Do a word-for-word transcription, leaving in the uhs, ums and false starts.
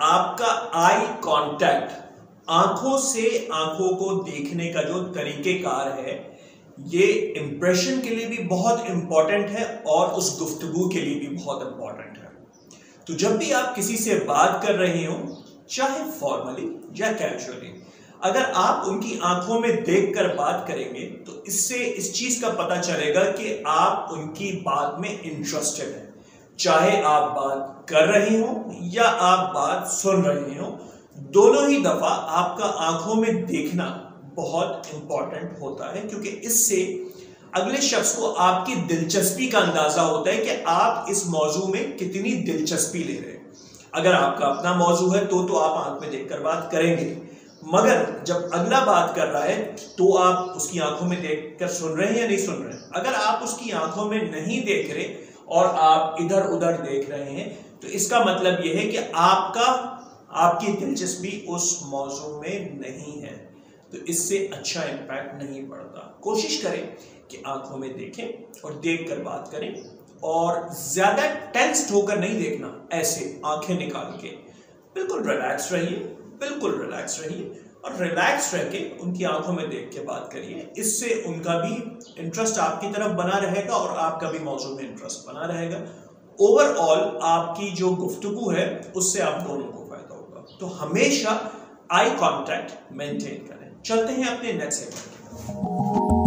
आपका eye contact, आंखों से आंखों को देखने का जो तरीकेकार है, ये इंप्रेशन के लिए भी बहुत इंपॉर्टेंट है और उस गुफ्तगू के लिए भी बहुत इंपॉर्टेंट है। तो जब भी आप किसी से बात कर रहे हो, चाहे फॉर्मली या कैजुअली, अगर आप उनकी आंखों में देखकर बात करेंगे तो इससे इस चीज का पता चलेगा कि आप उनकी बात में इंटरेस्टेड हैं। चाहे आप बात कर रहे हो या आप बात सुन रहे हो, दोनों ही दफा आपका आंखों में देखना बहुत इंपॉर्टेंट होता है, क्योंकि इससे अगले शख्स को आपकी दिलचस्पी का अंदाजा होता है कि आप इस मौजू में कितनी दिलचस्पी ले रहे हैं। अगर आपका अपना मौजू है तो तो आप आंख में देखकर बात करेंगे, मगर जब अगला बात कर रहा है तो आप उसकी आंखों में देखकर सुन रहे हैं या नहीं सुन रहे हैं। अगर आप उसकी आंखों में नहीं देख रहे और आप इधर उधर देख रहे हैं तो इसका मतलब यह है कि आपका आपकी दिलचस्पी उस मौजू में नहीं है, तो इससे अच्छा इम्पैक्ट नहीं पड़ता। कोशिश करें कि आंखों में देखें और देखकर बात करें, और ज्यादा टेंस्ड होकर नहीं देखना। ऐसे आंखें निकाल के बिल्कुल रिलैक्स रहिए, बिल्कुल रिलैक्स रहिए और रिलैक्स रह के उनकी आंखों में देख के बात करिए। इससे उनका भी इंटरेस्ट आपकी तरफ बना रहेगा और आपका भी मौजू में इंटरेस्ट बना रहेगा। ओवरऑल आपकी जो गुफ्तगू है उससे आप दोनों को फायदा होगा। तो हमेशा आई कांटेक्ट मेंटेन करें। चलते हैं अपने नेक्स्ट सेगमेंट।